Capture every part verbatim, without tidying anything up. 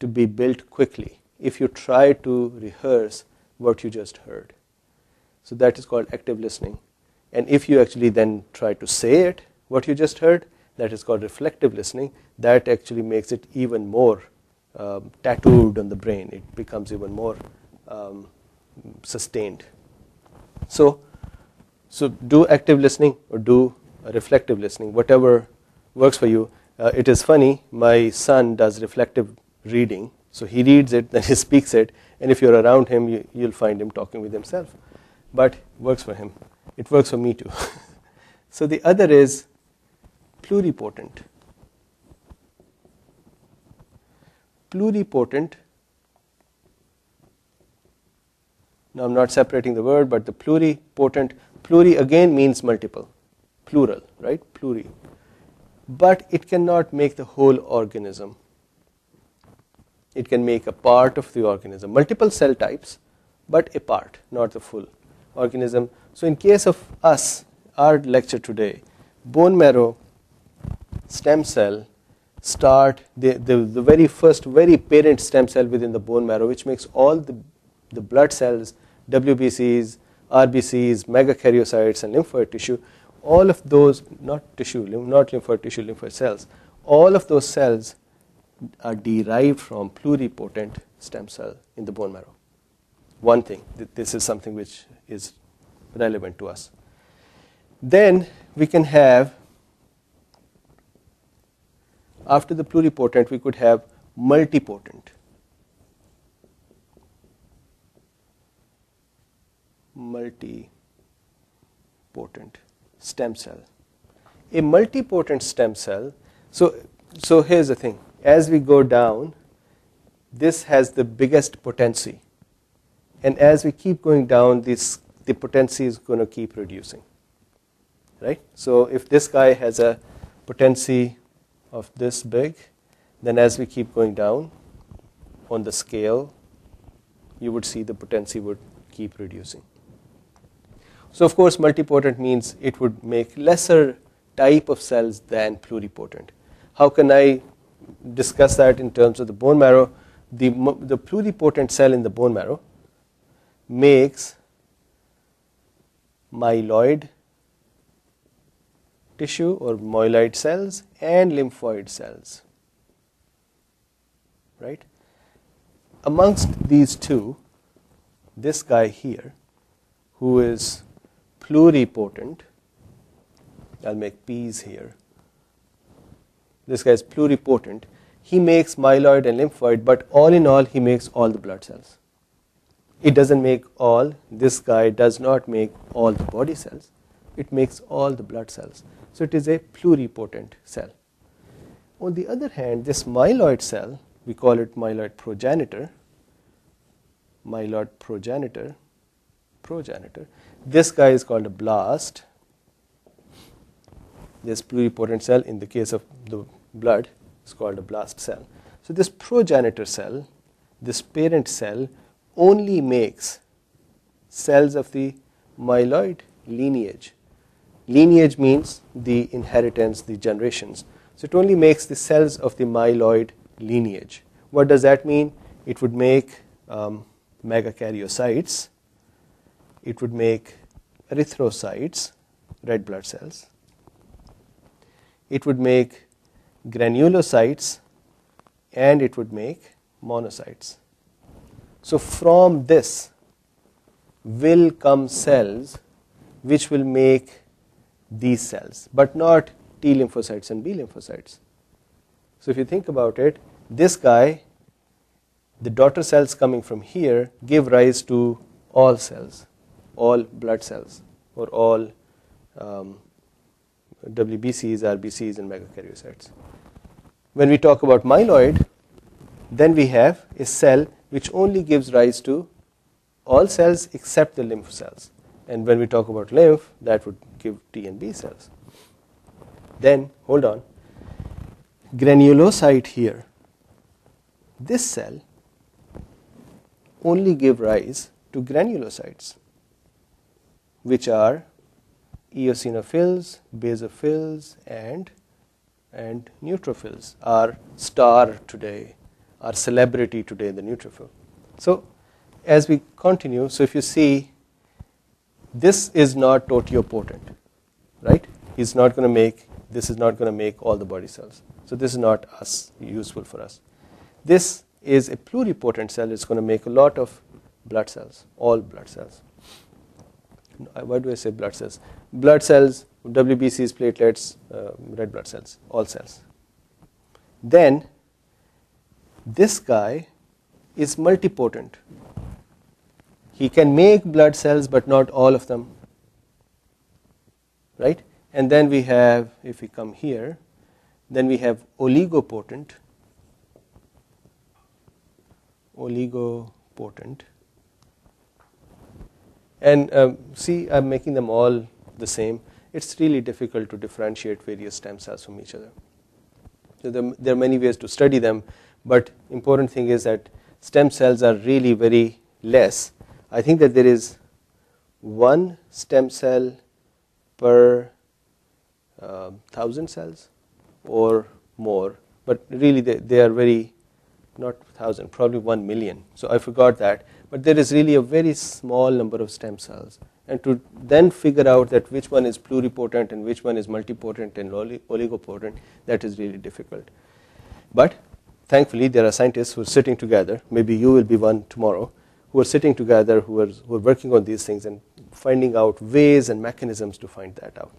to be built quickly if you try to rehearse what you just heard. So that is called active listening. And if you actually then try to say it, what you just heard, that is called reflective listening. That actually makes it even more um, tattooed on the brain. It becomes even more um, sustained. So, so do active listening or do reflective listening, whatever works for you. Uh, it is funny, my son does reflective reading. So he reads it, then he speaks it, and if you're around him, you, you'll find him talking with himself. But works for him. It works for me too. So the other is pluripotent. Pluripotent. Now I'm not separating the word, but the pluripotent, pluri again means multiple, plural, right? Pluri. But it cannot make the whole organism. It can make a part of the organism, multiple cell types, but a part, not the full organism. So in case of us, our lecture today, bone marrow, stem cell, start the, the, the very first, very parent stem cell within the bone marrow, which makes all the, the blood cells, W B Cs, R B Cs, megakaryocytes, and lymphoid tissue, all of those, not tissue, not lymphoid tissue, lymphoid cells, all of those cells are derived from pluripotent stem cell in the bone marrow. One thing, this is something which is relevant to us. Then we can have, after the pluripotent, we could have multipotent. Multipotent stem cell. A multipotent stem cell, so, so here's the thing. As we go down, this has the biggest potency. And as we keep going down, this, the potency is going to keep reducing, right? So if this guy has a potency of this big, then as we keep going down on the scale, you would see the potency would keep reducing. So of course, multipotent means it would make lesser type of cells than pluripotent. How can I discuss that in terms of the bone marrow? The, the pluripotent cell in the bone marrow makes myeloid tissue or myeloid cells and lymphoid cells, right? Amongst these two, this guy here, who is pluripotent, I'll make P's here, this guy is pluripotent, he makes myeloid and lymphoid, but all in all, he makes all the blood cells. It doesn't make all, this guy does not make all the body cells, it makes all the blood cells. So it is a pluripotent cell. On the other hand, this myeloid cell, we call it myeloid progenitor, myeloid progenitor, progenitor, this guy is called a blast, this pluripotent cell in the case of the blood is called a blast cell. So this progenitor cell, this parent cell, only makes cells of the myeloid lineage. Lineage means the inheritance, the generations. So it only makes the cells of the myeloid lineage. What does that mean? It would make um, megakaryocytes, it would make erythrocytes, red blood cells, it would make granulocytes, and it would make monocytes. So from this will come cells which will make these cells, but not T lymphocytes and B lymphocytes. So if you think about it, this guy, the daughter cells coming from here give rise to all cells, all blood cells, or all um, W B Cs, R B Cs, and megakaryocytes. When we talk about myeloid, then we have a cell which only gives rise to all cells except the lymph cells. And when we talk about lymph, that would give T and B cells. Then, hold on, granulocyte here, this cell only gives rise to granulocytes, which are eosinophils, basophils, and, and neutrophils, our star today our celebrity today, the neutrophil. So as we continue, so if you see, this is not totipotent, right? He's not going to make, this is not going to make all the body cells. So this is not us, useful for us. This is a pluripotent cell. It's going to make a lot of blood cells, all blood cells. Why do I say blood cells? Blood cells, W B Cs, platelets, uh, red blood cells, all cells. Then this guy is multipotent. He can make blood cells, but not all of them, right? And then we have, if we come here, then we have oligopotent, oligopotent. And um, see, I'm making them all the same. It's really difficult to differentiate various stem cells from each other. So there, there are many ways to study them, but important thing is that stem cells are really very less. I think that there is one stem cell per uh, thousand cells or more, but really they, they are very, not thousand, probably one million. So I forgot that. But there is really a very small number of stem cells, and to then figure out that which one is pluripotent and which one is multipotent and oligopotent, that is really difficult. But thankfully there are scientists who are sitting together, maybe you will be one tomorrow, who are sitting together, who are, who are working on these things and finding out ways and mechanisms to find that out.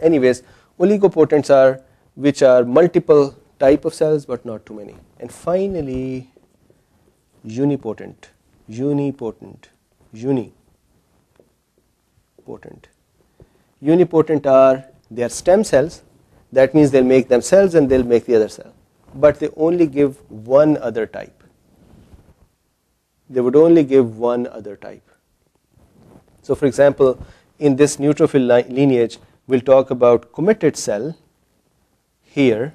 Anyways, oligopotents are, which are multiple type of cells but not too many. And finally, unipotent. Unipotent, unipotent. Unipotent are, they are stem cells. That means they'll make themselves and they'll make the other cell. But they only give one other type. They would only give one other type. So for example, in this neutrophil lineage, we'll talk about committed cell here,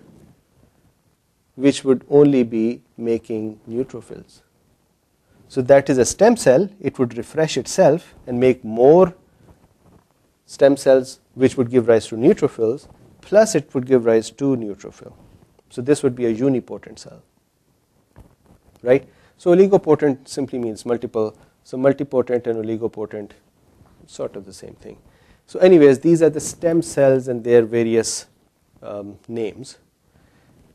which would only be making neutrophils. So that is a stem cell. It would refresh itself and make more stem cells, which would give rise to neutrophils, plus it would give rise to neutrophil. So this would be a unipotent cell, right? So oligopotent simply means multiple. So multipotent and oligopotent, sort of the same thing. So anyways, these are the stem cells and their various um, names.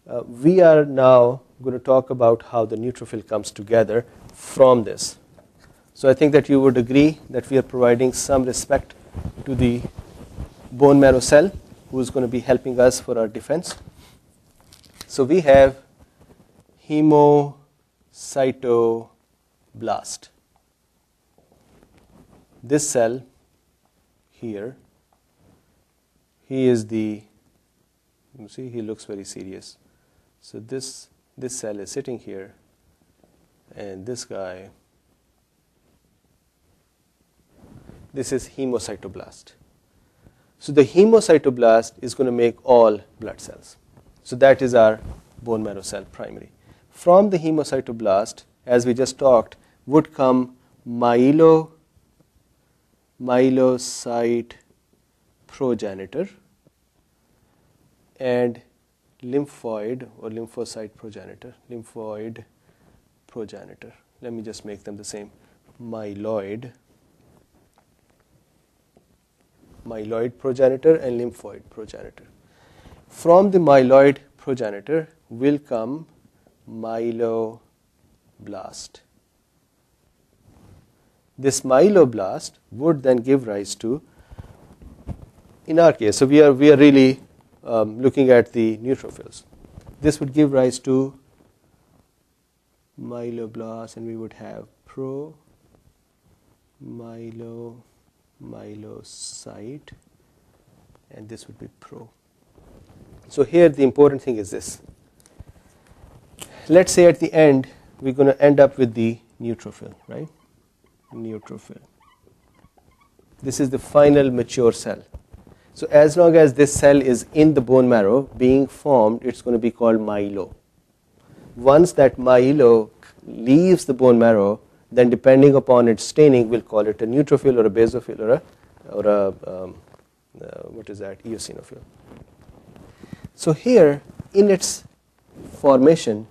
Uh, we are now going to talk about how the neutrophil comes together from this. So I think that you would agree that we are providing some respect to the bone marrow cell, who is going to be helping us for our defense. So we have hemocytoblast. This cell here, he is the, you see, he looks very serious. So this this cell is sitting here, and this guy, this is hemocytoblast. So the hemocytoblast is going to make all blood cells. So that is our bone marrow cell primary. From the hemocytoblast, as we just talked, would come myelo, myelocyte progenitor and lymphoid or lymphocyte progenitor, lymphoid progenitor. Let me just make them the same. Myeloid, myeloid progenitor and lymphoid progenitor. From the myeloid progenitor will come myeloblast. This myeloblast would then give rise to, in our case, so we are we are really um, looking at the neutrophils. This would give rise to myeloblast, and we would have pro myelo myelocyte, and this would be pro. So here the important thing is this. Let's say at the end we're going to end up with the neutrophil, right? Neutrophil. This is the final mature cell. So as long as this cell is in the bone marrow being formed, it's going to be called myelo. Once that myelo leaves the bone marrow, then depending upon its staining, we'll call it a neutrophil or a basophil or a, or a um, uh, what is that, eosinophil. So here in its formation,